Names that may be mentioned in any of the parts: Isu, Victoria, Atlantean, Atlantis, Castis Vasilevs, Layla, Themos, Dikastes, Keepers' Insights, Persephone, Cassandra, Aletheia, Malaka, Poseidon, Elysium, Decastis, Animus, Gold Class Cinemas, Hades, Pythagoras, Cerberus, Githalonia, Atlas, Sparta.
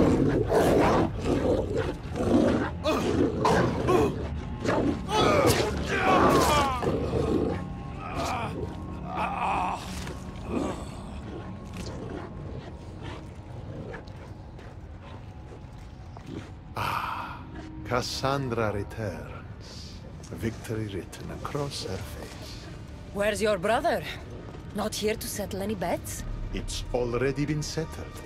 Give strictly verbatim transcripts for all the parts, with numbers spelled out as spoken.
Ah, Cassandra returns. Victory written across her face. Where's your brother? Not here to settle any bets? It's already been settled.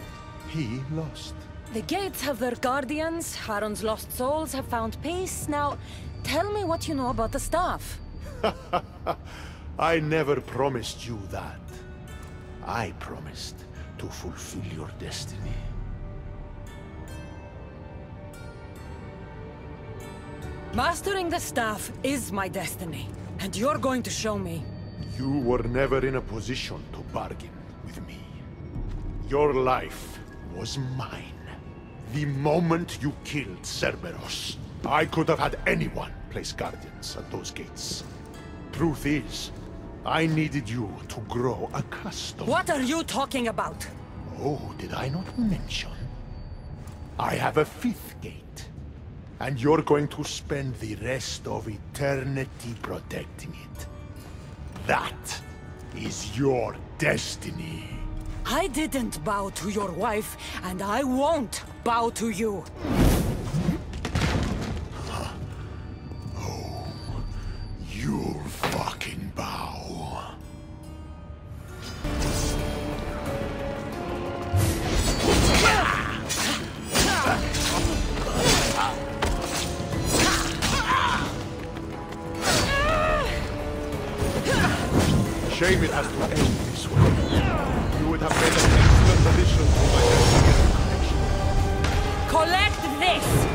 He lost. The gates have their guardians. Charon's lost souls have found peace. Now, tell me what you know about the staff. I never promised you that. I promised to fulfill your destiny. Mastering the staff is my destiny, and you're going to show me. You were never in a position to bargain with me. Your life was mine. The moment you killed Cerberus, I could have had anyone place guardians at those gates. Truth is, I needed you to grow accustomed. What are you talking about? Oh, did I not mention? I have a fifth gate, and you're going to spend the rest of eternity protecting it. That is your destiny. I didn't bow to your wife, and I won't bow to you. Huh. Oh, you'll fucking bow. Shame it has to end this way. You would have made an excellent addition to my investigative collection. Collect this!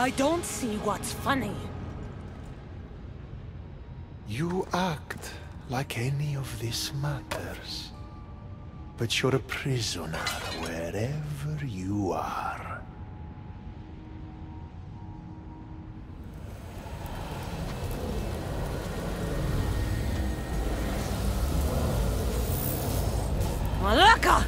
I don't see what's funny. You act like any of this matters, but you're a prisoner wherever you are. Malaka!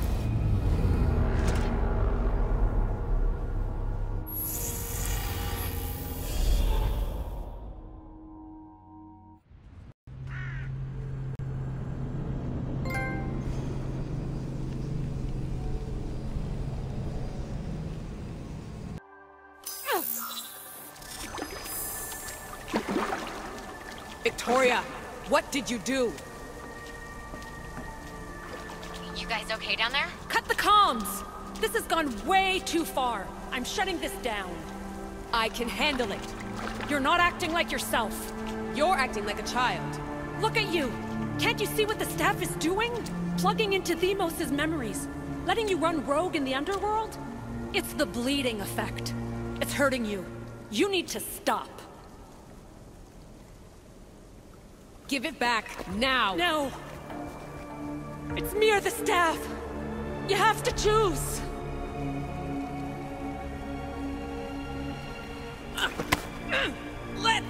Victoria, what did you do? You guys okay down there? Cut the comms! This has gone way too far. I'm shutting this down. I can handle it. You're not acting like yourself. You're acting like a child. Look at you! Can't you see what the staff is doing? Plugging into Themos' memories. Letting you run rogue in the underworld? It's the bleeding effect. It's hurting you. You need to stop. Give it back, now! No! It's me or the staff! You have to choose! Let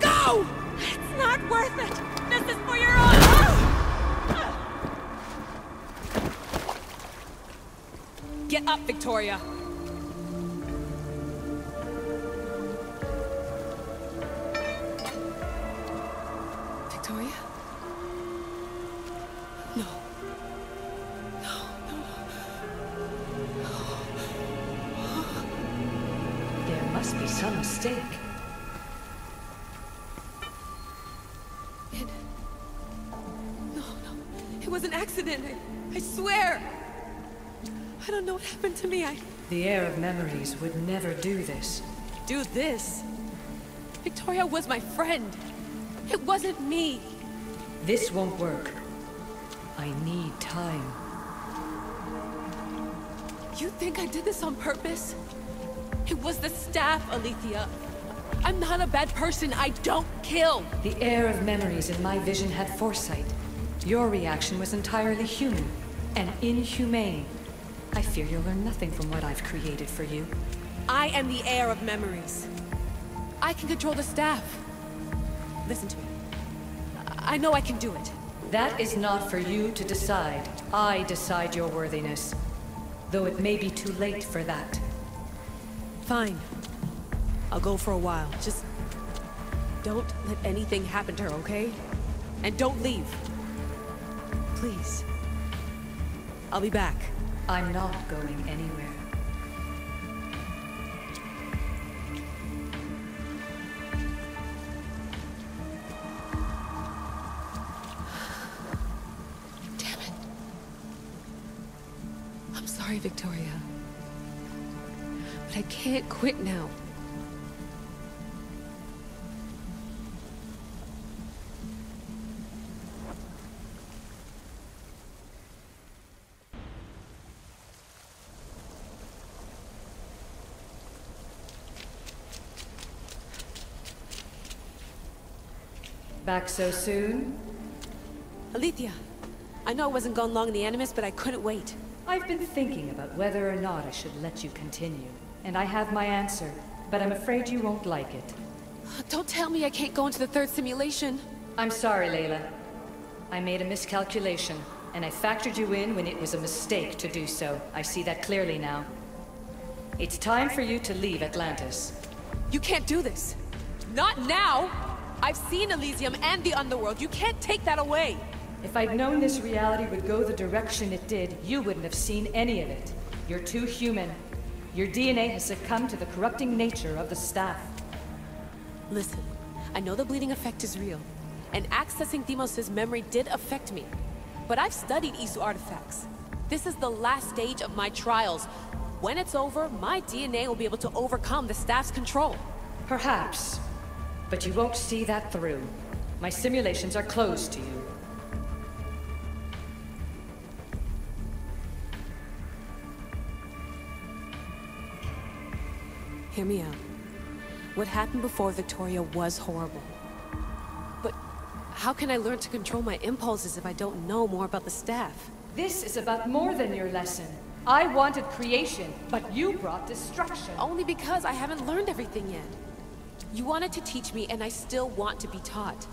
go! It's not worth it! This is for your own... Get up, Victoria! To me, I... The heir of memories would never do this. Do this? Victoria was my friend. It wasn't me. This won't work. I need time. You think I did this on purpose? It was the staff, Aletheia. I'm not a bad person. I don't kill. The heir of memories in my vision had foresight. Your reaction was entirely human and inhumane. I fear you'll learn nothing from what I've created for you. I am the heir of memories. I can control the staff. Listen to me. I know I can do it. That is not for you to decide. I decide your worthiness. Though it may be too late for that. Fine. I'll go for a while. Just... don't let anything happen to her, okay? And don't leave. Please. I'll be back. I'm not going anywhere. Damn it. I'm sorry, Victoria. But I can't quit now. Back so soon? Aletheia, I know I wasn't gone long in the Animus, but I couldn't wait. I've been thinking about whether or not I should let you continue. And I have my answer, but I'm afraid you won't like it. Don't tell me I can't go into the third simulation. I'm sorry, Layla. I made a miscalculation, and I factored you in when it was a mistake to do so. I see that clearly now. It's time for you to leave Atlantis. You can't do this. Not now! I've seen Elysium and the Underworld. You can't take that away! If I'd known this reality would go the direction it did, you wouldn't have seen any of it. You're too human. Your D N A has succumbed to the corrupting nature of the staff. Listen, I know the bleeding effect is real, and accessing Themos' memory did affect me. But I've studied Isu artifacts. This is the last stage of my trials. When it's over, my D N A will be able to overcome the staff's control. Perhaps. But you won't see that through. My simulations are closed to you. Hear me out. What happened before Victoria was horrible. But how can I learn to control my impulses if I don't know more about the staff? This is about more than your lesson. I wanted creation, but you brought destruction. Only because I haven't learned everything yet. You wanted to teach me, and I still want to be taught.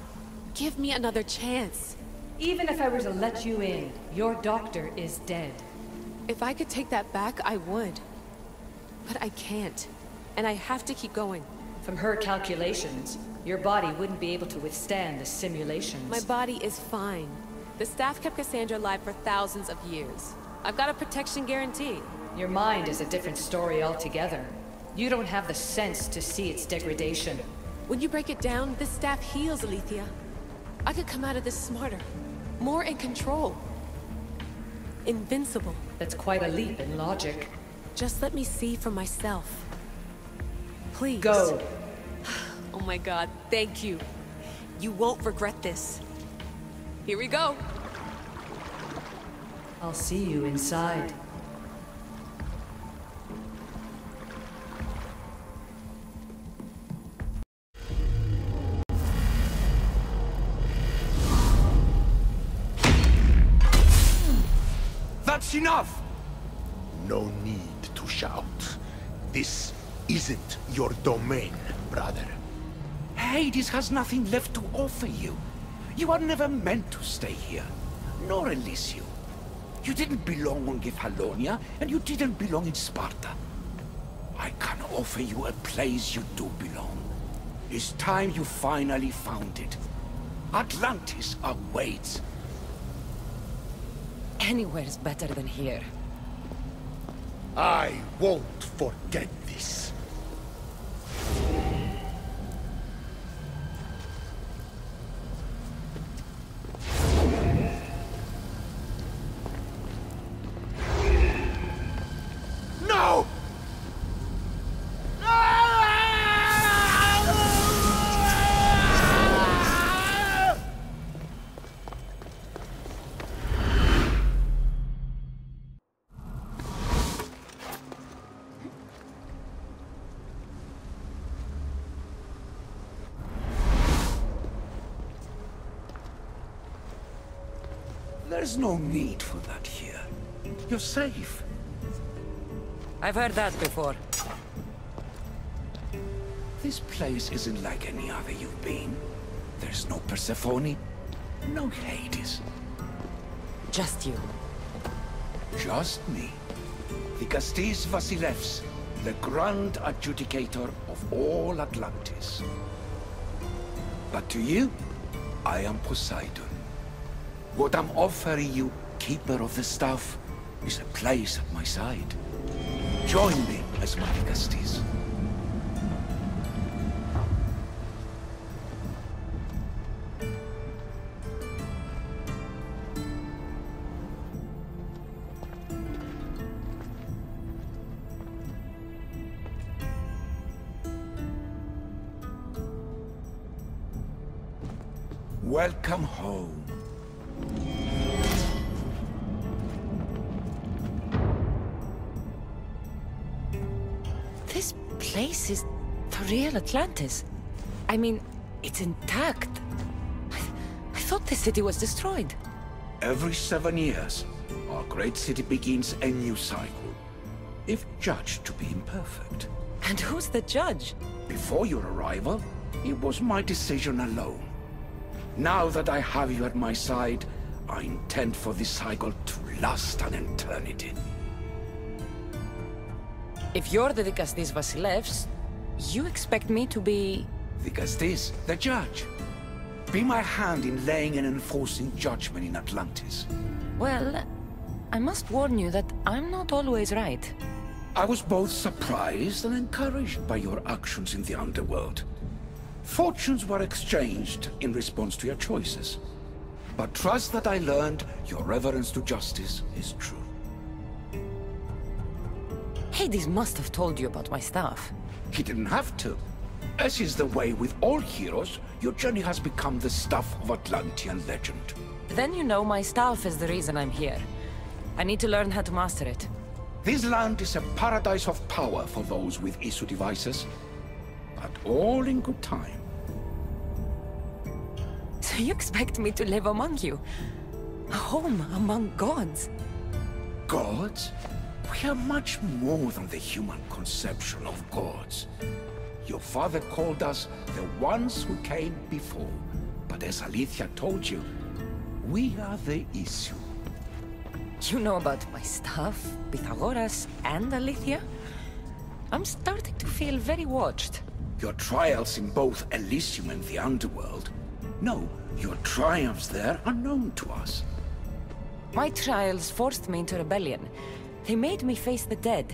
Give me another chance. Even if I were to let you in, your doctor is dead. If I could take that back, I would. But I can't, and I have to keep going. From her calculations, your body wouldn't be able to withstand the simulations. My body is fine. The staff kept Cassandra alive for thousands of years. I've got a protection guarantee. Your mind is a different story altogether. You don't have the sense to see its degradation. When you break it down, this staff heals, Aletheia. I could come out of this smarter, more in control. Invincible. That's quite a leap in logic. Just let me see for myself. Please. Go. Oh my god, thank you. You won't regret this. Here we go. I'll see you inside. That's enough! No need to shout. This isn't your domain, brother. Hades has nothing left to offer you. You are never meant to stay here, nor Elysium. You didn't belong on Githalonia, and you didn't belong in Sparta. I can offer you a place you do belong. It's time you finally found it. Atlantis awaits. Anywhere is better than here. I won't forget this. There's no need for that here. You're safe. I've heard that before. This place isn't like any other you've been. There's no Persephone, no Hades. Just you. Just me. The Castis Vasilevs, the grand adjudicator of all Atlantis. But to you, I am Poseidon. What I'm offering you, Keeper of the Staff, is a place at my side. Join me as my Dikastes. Welcome home. This place is the real Atlantis. I mean, it's intact. I, th I thought the city was destroyed. Every seven years, our great city begins a new cycle, if judged to be imperfect. And who's the judge? Before your arrival, it was my decision alone. Now that I have you at my side, I intend for this cycle to last an eternity. If you're the Decastis Vasilevs, you expect me to be... Decastis, the judge. Be my hand in laying and enforcing judgment in Atlantis. Well, I must warn you that I'm not always right. I was both surprised and encouraged by your actions in the underworld. Fortunes were exchanged in response to your choices. But trust that I learned your reverence to justice is true. Hades must have told you about my staff. He didn't have to. As is the way with all heroes, your journey has become the staff of Atlantean legend. Then you know my staff is the reason I'm here. I need to learn how to master it. This land is a paradise of power for those with issue devices, but all in good time. So you expect me to live among you? A home among gods? Gods? We are much more than the human conception of gods. Your father called us the ones who came before, but as Aletheia told you, we are the issue. You know about my stuff, Pythagoras and Aletheia? I'm starting to feel very watched. Your trials in both Elysium and the Underworld? No, your triumphs there are known to us. My trials forced me into rebellion. They made me face the dead.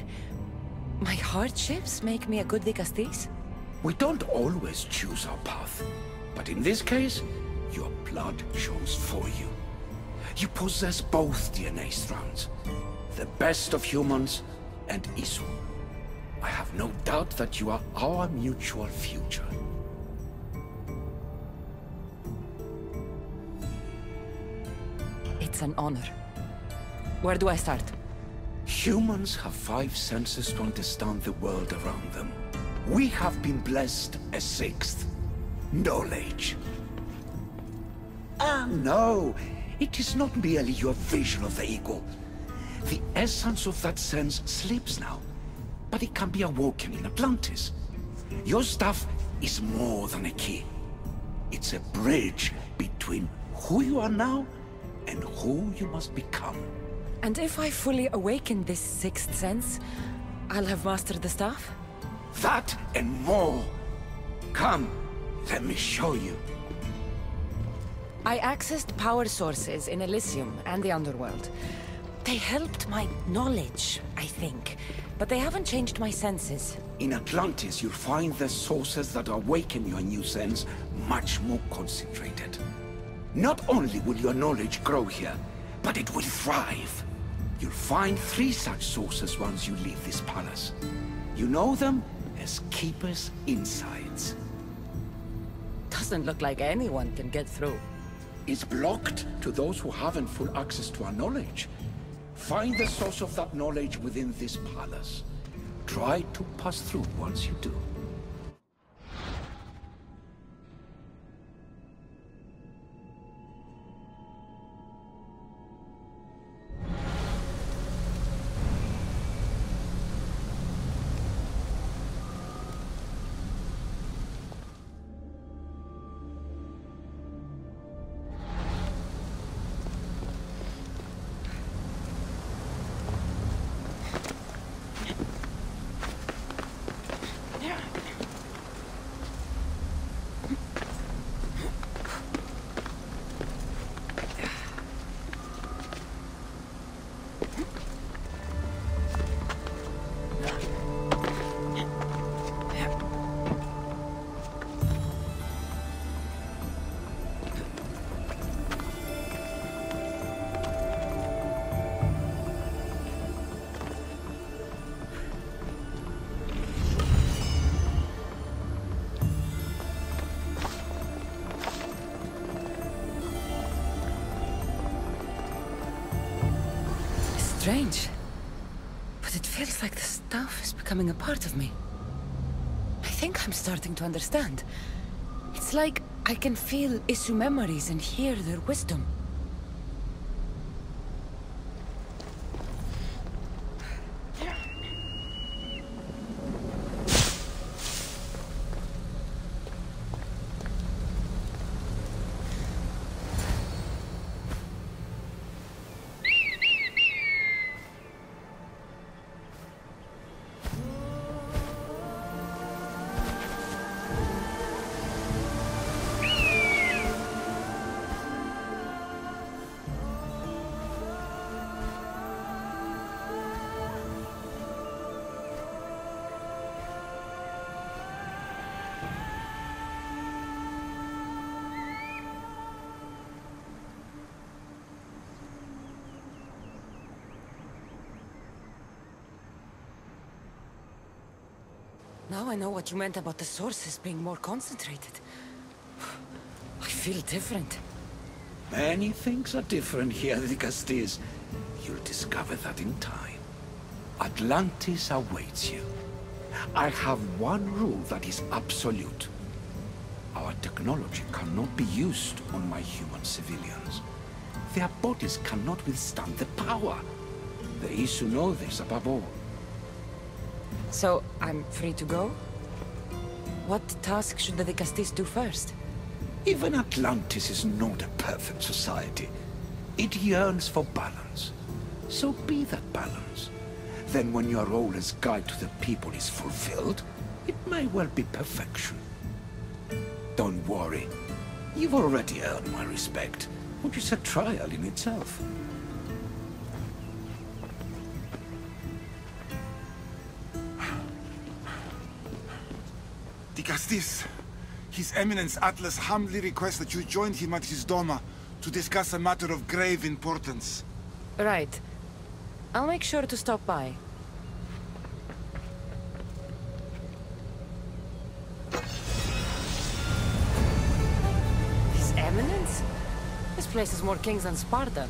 My hardships make me a good Dikastes. We don't always choose our path, but in this case, your blood chose for you. You possess both D N A strands, the best of humans and Isu. I have no doubt that you are our mutual future. It's an honor. Where do I start? Humans have five senses to understand the world around them. We have been blessed a sixth. Knowledge. Ah, no! It is not merely your vision of the ego. The essence of that sense sleeps now, but it can be awoken in Atlantis. Your stuff is more than a key. It's a bridge between who you are now and who you must become. And if I fully awaken this sixth sense, I'll have mastered the staff? That and more! Come, let me show you. I accessed power sources in Elysium and the Underworld. They helped my knowledge, I think, but they haven't changed my senses. In Atlantis, you'll find the sources that awaken your new sense much more concentrated. Not only will your knowledge grow here, but it will thrive. You'll find three such sources once you leave this palace. You know them as Keepers' Insights. Doesn't look like anyone can get through. It's blocked to those who haven't full access to our knowledge. Find the source of that knowledge within this palace. Try to pass through once you do. Strange, but it feels like the stuff is becoming a part of me. I think I'm starting to understand. It's like I can feel Isu memories and hear their wisdom. Now I know what you meant about the sources being more concentrated. I feel different. Many things are different here, Dikastes. You'll discover that in time. Atlantis awaits you. I have one rule that is absolute. Our technology cannot be used on my human civilians. Their bodies cannot withstand the power. They used to know this above all. So, I'm free to go? What task should the Decastis do first? Even Atlantis is not a perfect society. It yearns for balance. So be that balance. Then when your role as guide to the people is fulfilled, it may well be perfection. Don't worry. You've already earned my respect, which is a trial in itself. Dikastes, His Eminence Atlas humbly requests that you join him at his doma to discuss a matter of grave importance. Right. I'll make sure to stop by. His Eminence? This place is more kings than Sparta.